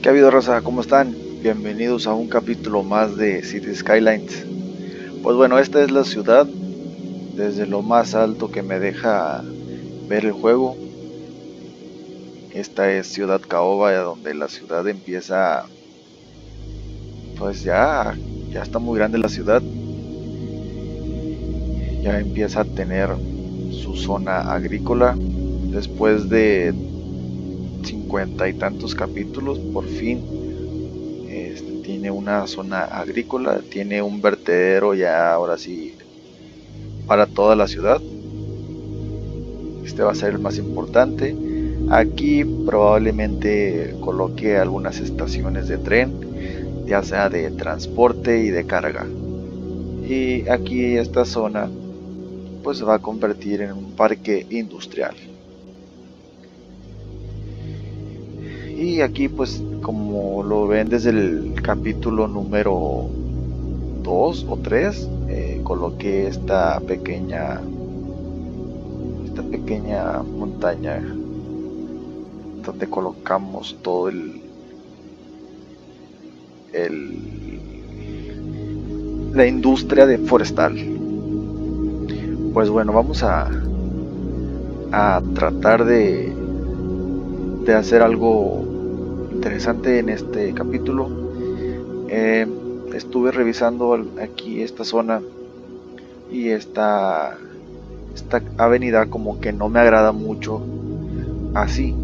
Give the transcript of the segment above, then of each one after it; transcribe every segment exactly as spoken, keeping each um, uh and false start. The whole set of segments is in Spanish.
¿Qué ha habido, raza? ¿Cómo están? Bienvenidos a un capítulo más de Cities Skylines. Pues bueno, esta es la ciudad desde lo más alto que me deja ver el juego. Esta es Ciudad Caoba, donde la ciudad empieza. Pues ya, ya está muy grande la ciudad. Ya empieza a tener su zona agrícola. Después de cincuenta y tantos capítulos, por fin este, tiene una zona agrícola, tiene un vertedero ya ahora sí para toda la ciudad. Este va a ser el más importante. Aquí probablemente coloque algunas estaciones de tren, ya sea de transporte y de carga. Y aquí esta zona pues se va a convertir en un parque industrial. Y aquí pues, como lo ven desde el capítulo número dos o tres, eh, coloqué esta pequeña esta pequeña montaña donde colocamos todo el, el la industria de forestal. Pues bueno, vamos a a tratar de de hacer algo interesante en este capítulo. Eh, estuve revisando aquí esta zona y esta esta avenida como que no me agrada mucho así,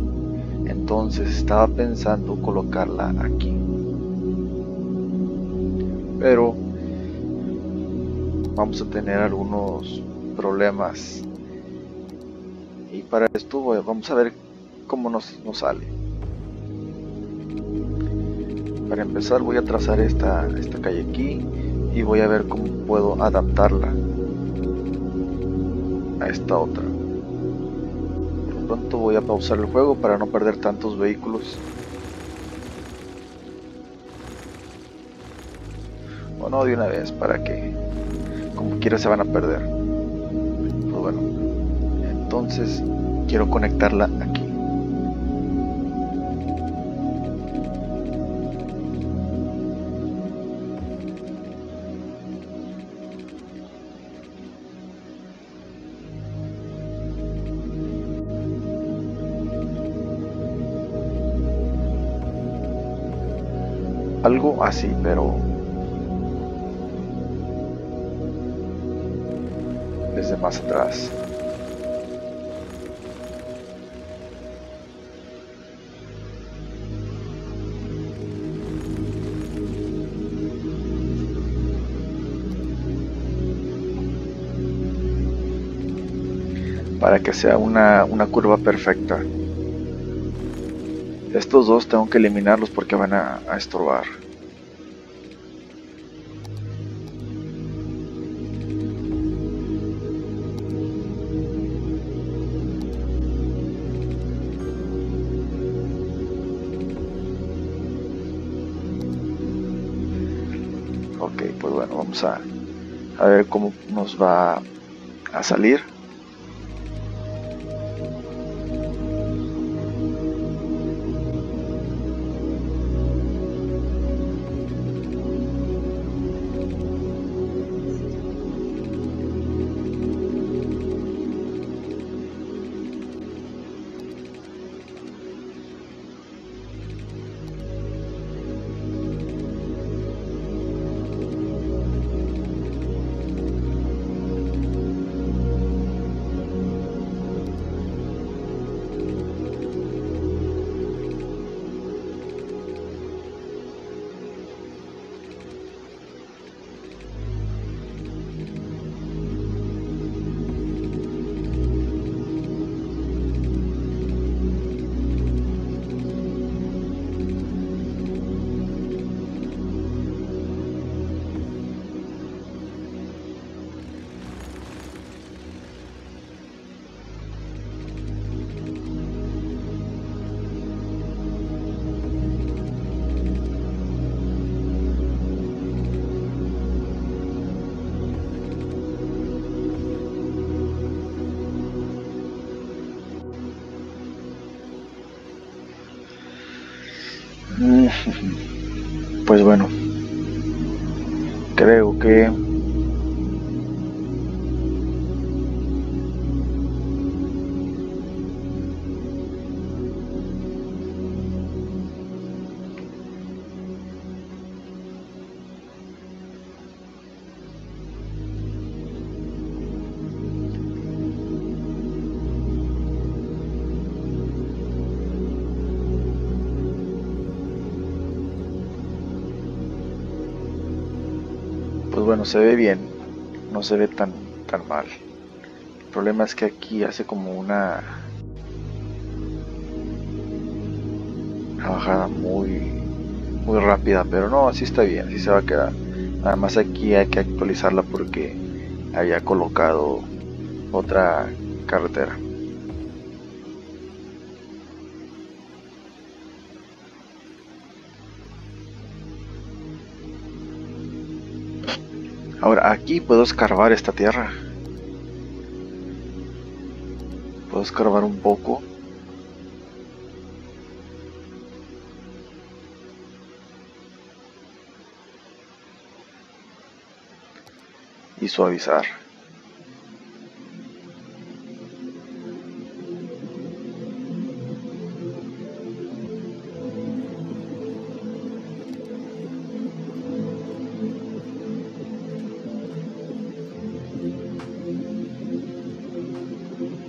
entonces estaba pensando colocarla aquí, pero vamos a tener algunos problemas y para esto vamos a ver cómo nos, nos sale. Para empezar voy a trazar esta, esta calle aquí y voy a ver cómo puedo adaptarla a esta otra. Por lo pronto voy a pausar el juego para no perder tantos vehículos. Bueno, de una vez, para que como quiera se van a perder. Pues bueno, entonces quiero conectarla aquí. Algo así, pero desde más atrás. Para que sea una, una curva perfecta. Estos dos tengo que eliminarlos porque van a, a estorbar. Ok, pues bueno, vamos a, a ver cómo nos va a salir. Pues bueno, creo que bueno, se ve bien, no se ve tan tan mal. El problema es que aquí hace como una, una bajada muy muy rápida, pero no, así está bien, así se va a quedar. Además aquí hay que actualizarla porque había colocado otra carretera. Ahora, aquí puedo escarbar esta tierra. Puedo escarbar un poco. Y suavizar.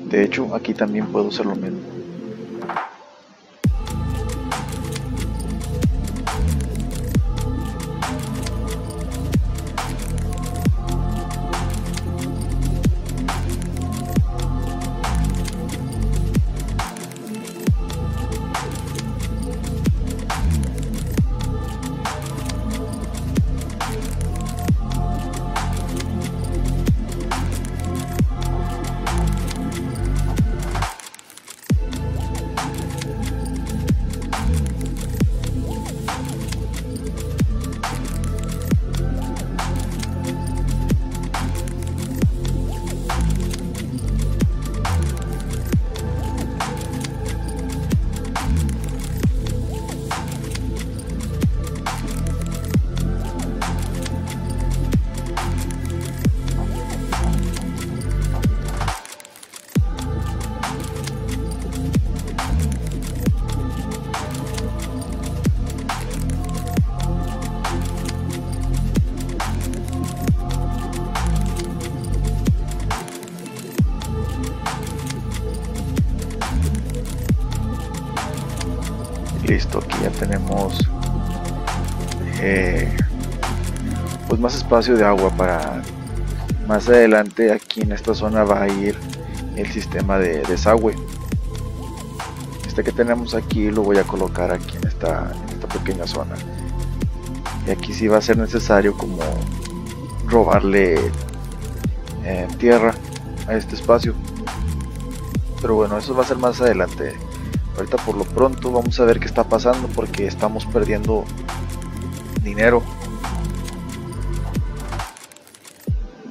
De hecho, aquí también puedo hacer lo mismo. Listo, aquí ya tenemos eh, pues más espacio de agua para más adelante. Aquí en esta zona va a ir el sistema de desagüe. Este que tenemos aquí lo voy a colocar aquí en esta, en esta pequeña zona. Y aquí sí va a ser necesario como robarle eh, tierra a este espacio. Pero bueno, eso va a ser más adelante. Ahorita por lo pronto vamos a ver qué está pasando porque estamos perdiendo dinero.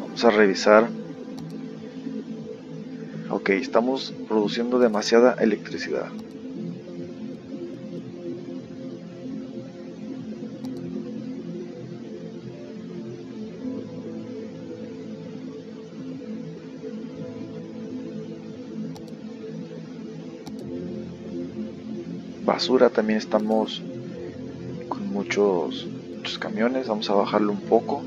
Vamos a revisar. Ok, estamos produciendo demasiada electricidad. Basura también estamos con muchos, muchos camiones. Vamos a bajarlo un poco.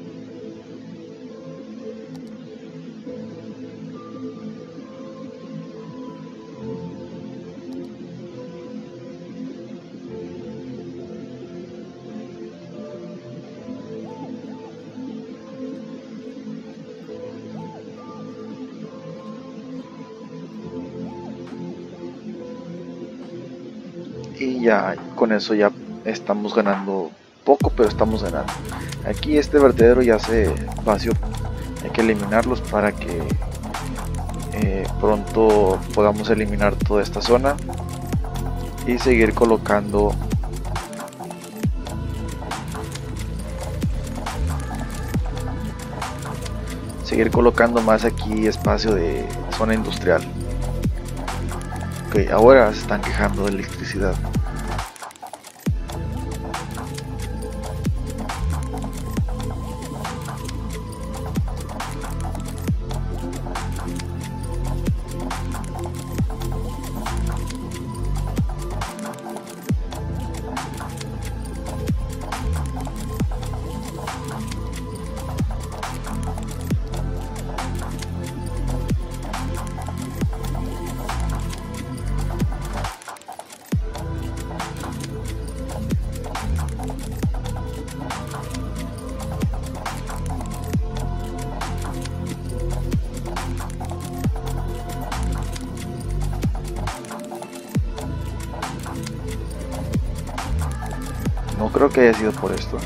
Y ya con eso ya estamos ganando poco, pero estamos ganando. Aquí este vertedero ya se vació, hay que eliminarlos para que eh, pronto podamos eliminar toda esta zona y seguir colocando seguir colocando más aquí espacio de zona industrial. Ok, ahora se están quejando de electricidad. No creo que haya sido por esto.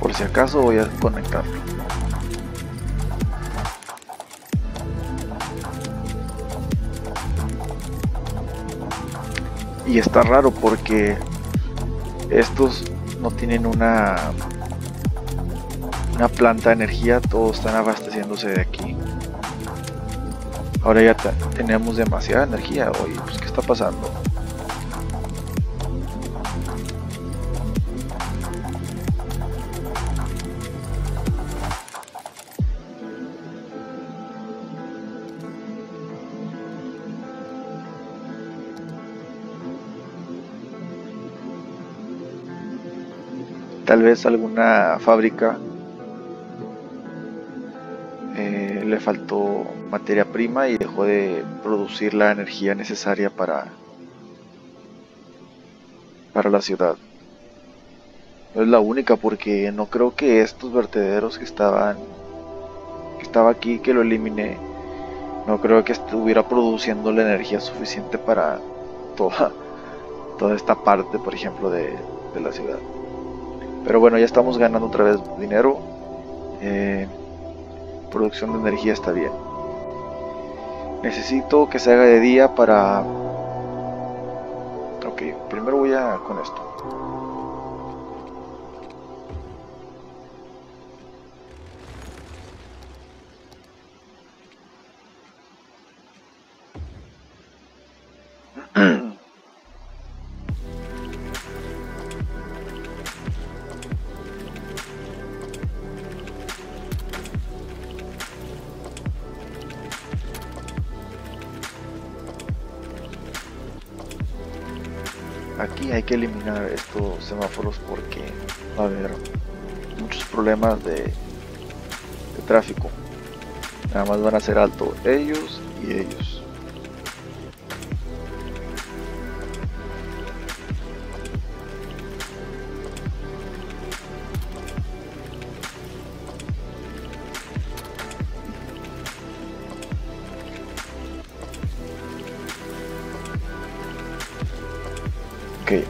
Por si acaso voy a conectarlo. Y está raro porque estos no tienen una una planta de energía, todos están abasteciéndose de aquí. Ahora ya tenemos demasiada energía. Oye, pues ¿qué está pasando? Tal vez alguna fábrica eh, le faltó materia prima y dejó de producir la energía necesaria para para la ciudad. No es la única, porque no creo que estos vertederos que estaban que estaba aquí, que lo eliminé, no creo que estuviera produciendo la energía suficiente para toda toda esta parte, por ejemplo, de, de la ciudad. Pero bueno, ya estamos ganando otra vez dinero. Eh, producción de energía está bien. Necesito que se haga de día para... Ok, primero voy a con esto. Aquí hay que eliminar estos semáforos porque va a haber muchos problemas de, de tráfico. Nada más van a ser alto ellos y ellos.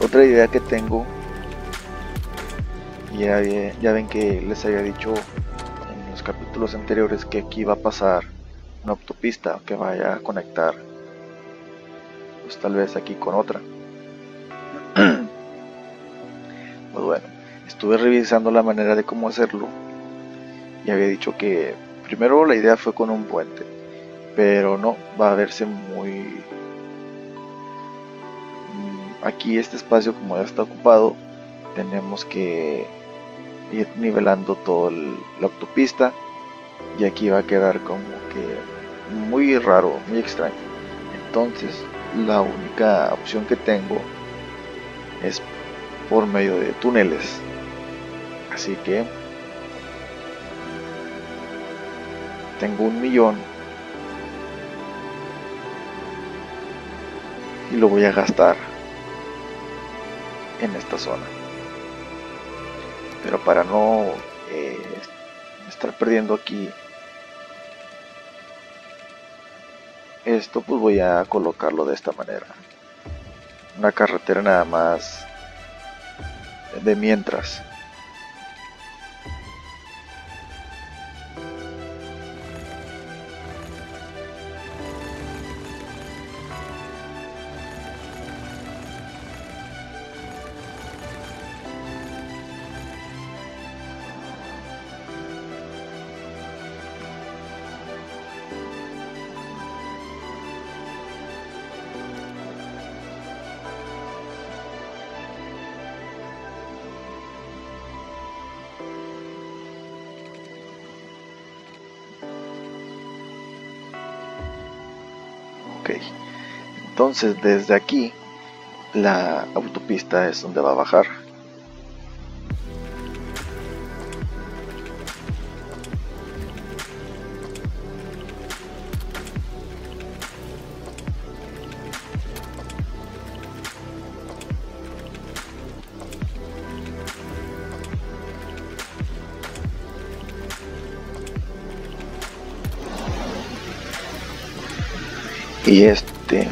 Otra idea que tengo, ya, ya ven que les había dicho en los capítulos anteriores que aquí va a pasar una autopista que vaya a conectar, pues tal vez aquí con otra. Pues bueno, estuve revisando la manera de cómo hacerlo y había dicho que primero la idea fue con un puente, pero no, va a verse muy... Aquí este espacio, como ya está ocupado, tenemos que ir nivelando toda la autopista y aquí va a quedar como que muy raro, muy extraño. Entonces la única opción que tengo es por medio de túneles, así que tengo un millón y lo voy a gastar en esta zona, pero para no eh, estar perdiendo aquí esto, pues voy a colocarlo de esta manera, una carretera nada más de mientras. Entonces desde aquí la autopista es donde va a bajar. Y este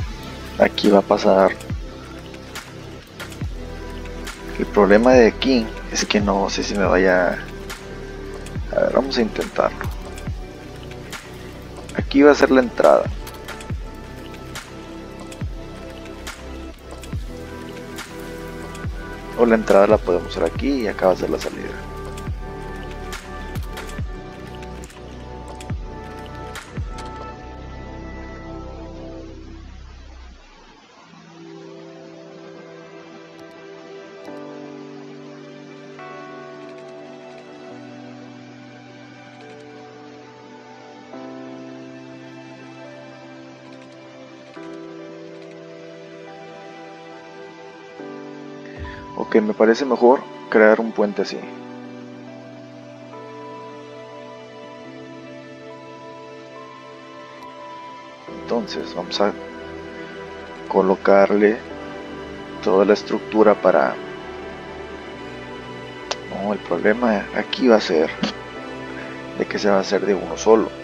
aquí va a pasar El problema de aquí es que no sé si me vaya... A ver, vamos a intentarlo. Aquí va a ser la entrada. O la entrada la podemos hacer aquí y acá va a ser la salida. Ok, me parece mejor crear un puente así. Entonces vamos a colocarle toda la estructura para... No, el problema aquí va a ser de que se va a hacer de uno solo.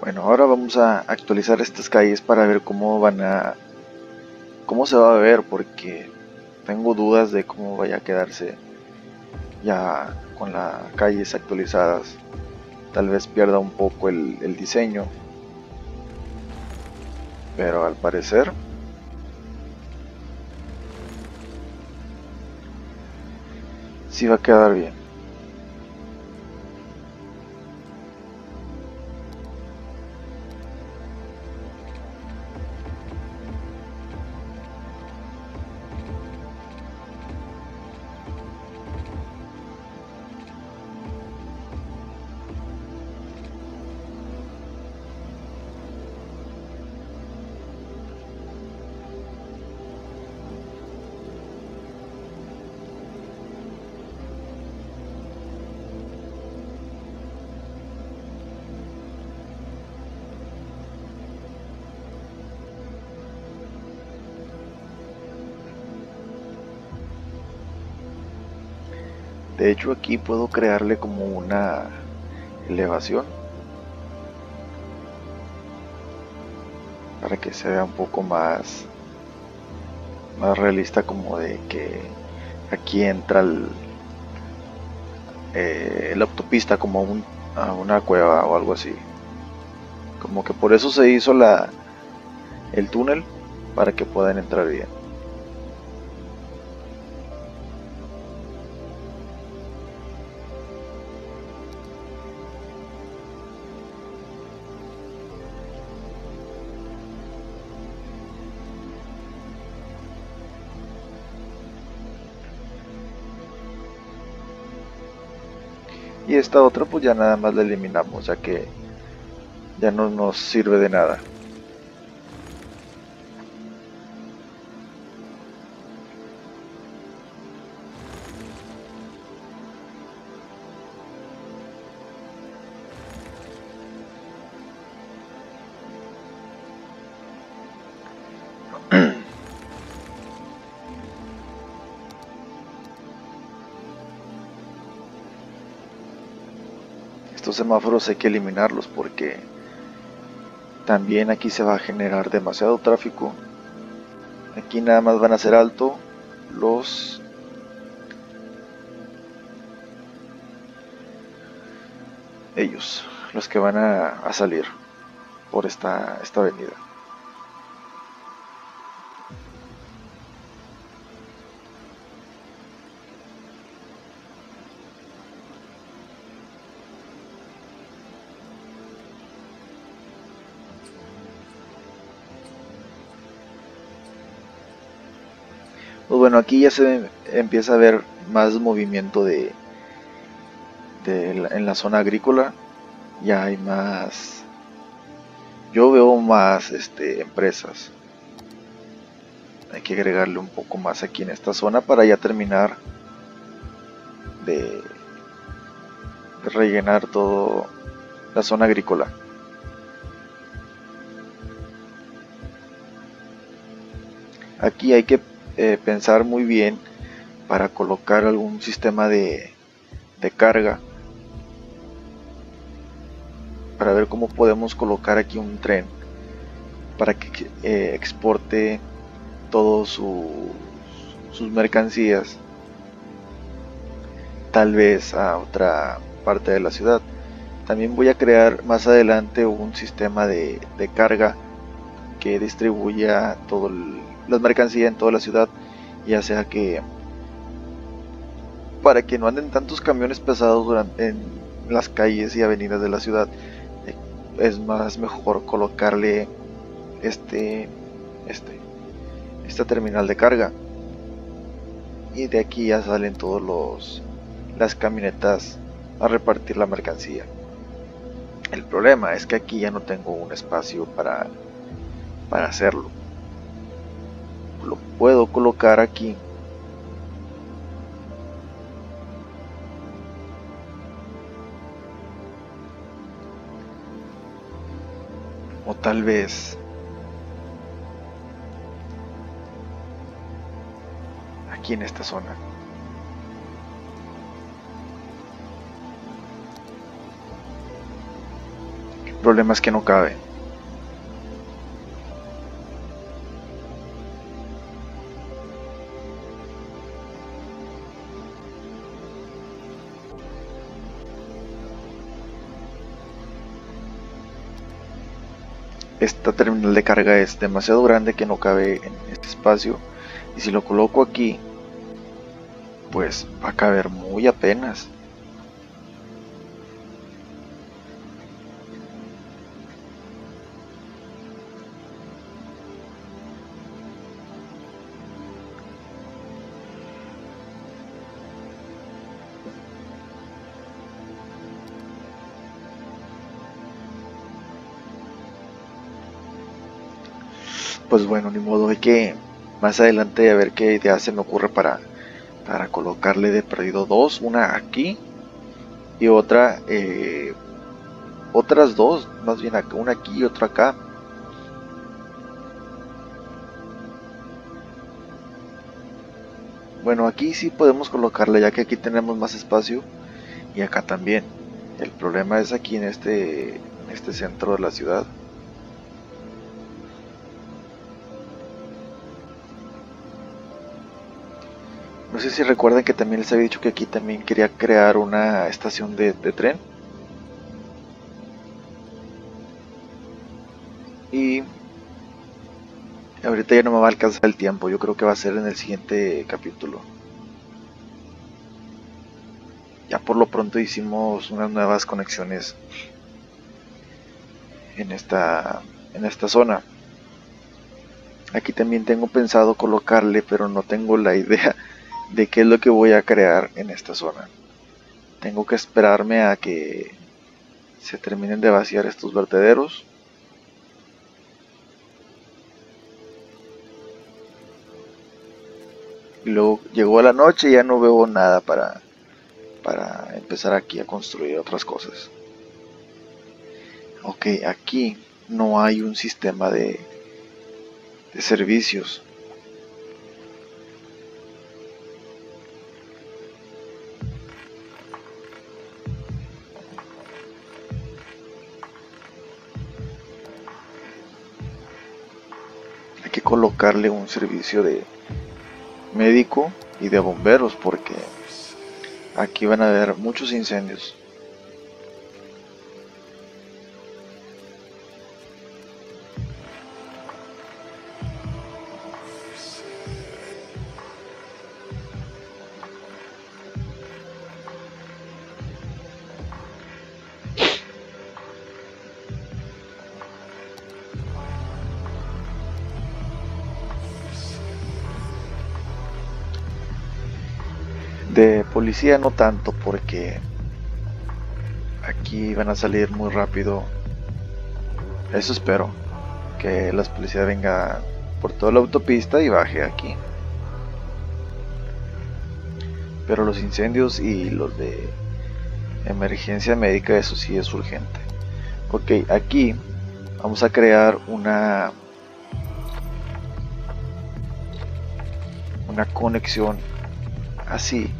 Bueno, ahora vamos a actualizar estas calles para ver cómo van a... cómo se va a ver, porque tengo dudas de cómo vaya a quedarse ya con las calles actualizadas. Tal vez pierda un poco el, el diseño, pero al parecer sí va a quedar bien. De hecho, aquí puedo crearle como una elevación para que se vea un poco más más realista, como de que aquí entra el, eh, la autopista como un, a una cueva o algo así. Como que por eso se hizo la el túnel, para que puedan entrar bien. Y esta otra pues ya nada más la eliminamos, ya que ya no nos sirve de nada. Estos semáforos hay que eliminarlos, porque también aquí se va a generar demasiado tráfico. Aquí nada más van a ser alto los ellos los que van a, a salir por esta, esta avenida. Pues bueno, aquí ya se empieza a ver más movimiento de, de la, en la zona agrícola. Ya hay más, yo veo más este, empresas. Hay que agregarle un poco más aquí en esta zona para ya terminar de, de rellenar toda la zona agrícola. Aquí hay que Eh, pensar muy bien para colocar algún sistema de, de carga, para ver cómo podemos colocar aquí un tren para que eh, exporte todos su, sus mercancías, tal vez a otra parte de la ciudad. También voy a crear más adelante un sistema de, de carga que distribuya todo el las mercancías en toda la ciudad, ya sea que para que no anden tantos camiones pesados durante, en las calles y avenidas de la ciudad. Es más mejor colocarle este este esta terminal de carga, y de aquí ya salen todos los las camionetas a repartir la mercancía. El problema es que aquí ya no tengo un espacio para para hacerlo. Lo puedo colocar aquí, o tal vez aquí en esta zona. El problema es que no cabe. Esta terminal de carga es demasiado grande que no cabe en este espacio, y si lo coloco aquí, pues va a caber muy apenas. Pues bueno, ni modo, hay que más adelante a ver qué idea se me ocurre para, para colocarle de perdido dos, una aquí y otra, eh, otras dos, más bien acá, una aquí y otra acá. Bueno, aquí sí podemos colocarle, ya que aquí tenemos más espacio y acá también. El problema es aquí en este, en este centro de la ciudad. No sé si recuerdan que también les había dicho que aquí también quería crear una estación de, de tren. Y ahorita ya no me va a alcanzar el tiempo, yo creo que va a ser en el siguiente capítulo. Ya por lo pronto hicimos unas nuevas conexiones en esta, en esta zona. Aquí también tengo pensado colocarle, pero no tengo la idea de qué es lo que voy a crear en esta zona. Tengo que esperarme a que se terminen de vaciar estos vertederos. Y luego llegó la noche y ya no veo nada para, para empezar aquí a construir otras cosas. Ok, aquí no hay un sistema de, de servicios. Que colocarle un servicio de médico y de bomberos, porque aquí van a haber muchos incendios. De policía no tanto, porque aquí van a salir muy rápido. Eso espero, que la policía venga por toda la autopista y baje aquí. Pero los incendios y los de emergencia médica, eso sí es urgente. Ok, aquí vamos a crear una una conexión así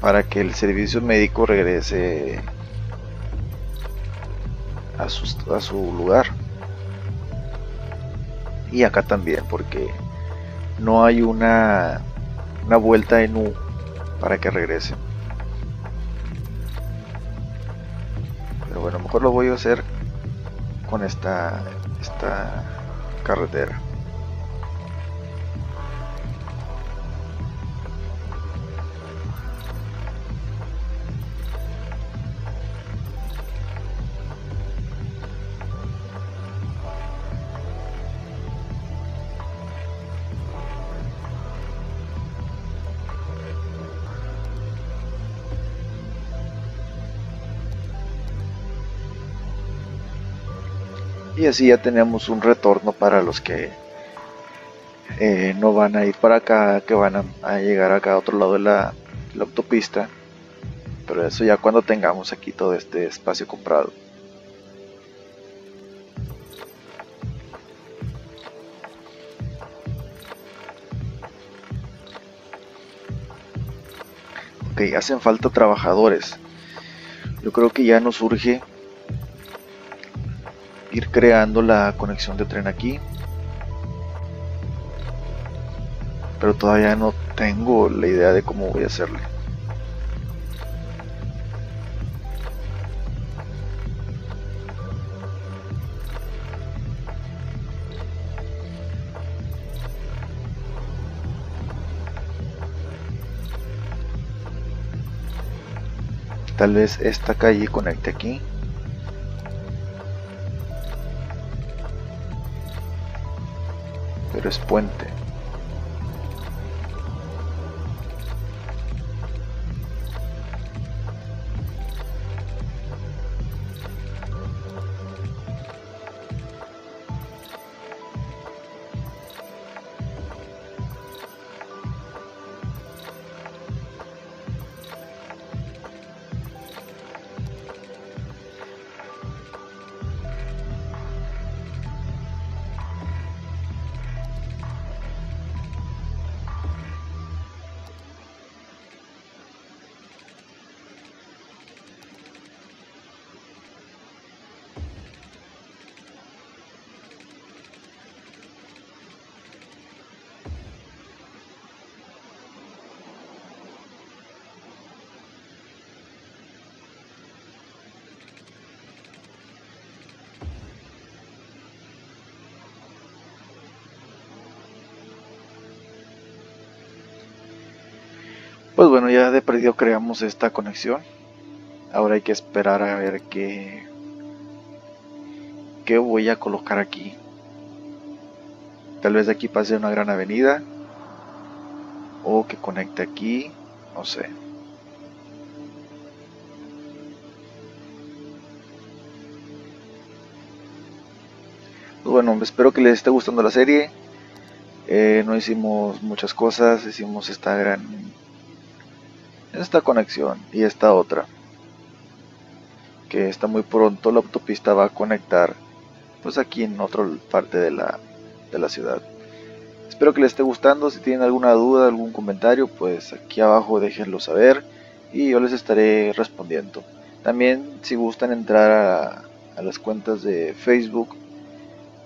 para que el servicio médico regrese a su, a su lugar, y acá también, porque no hay una una vuelta en U para que regrese. Pero bueno, mejor lo voy a hacer con esta esta carretera. Y así ya tenemos un retorno para los que eh, no van a ir para acá, que van a, a llegar acá a otro lado de la, la autopista. Pero eso ya cuando tengamos aquí todo este espacio comprado. Ok, hacen falta trabajadores. Yo creo que ya nos urge ir creando la conexión de tren aquí, pero todavía no tengo la idea de cómo voy a hacerle. Tal vez esta calle conecte aquí. Es puente. Pues bueno, ya de perdido creamos esta conexión. Ahora hay que esperar a ver qué, qué voy a colocar aquí. Tal vez aquí pase una gran avenida, o que conecte aquí, no sé. Pues bueno, espero que les esté gustando la serie. Eh, no hicimos muchas cosas, hicimos esta gran... esta conexión y esta otra, que está muy pronto la autopista va a conectar pues aquí en otra parte de la, de la ciudad. Espero que les esté gustando. Si tienen alguna duda, algún comentario, pues aquí abajo déjenlo saber y yo les estaré respondiendo. También si gustan entrar a, a las cuentas de Facebook,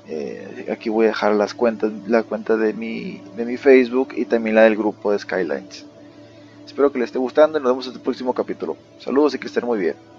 eh, aquí voy a dejar las cuentas, la cuenta de mi, de mi Facebook y también la del grupo de Skylines. Espero que les esté gustando y nos vemos en el próximo capítulo. Saludos y que estén muy bien.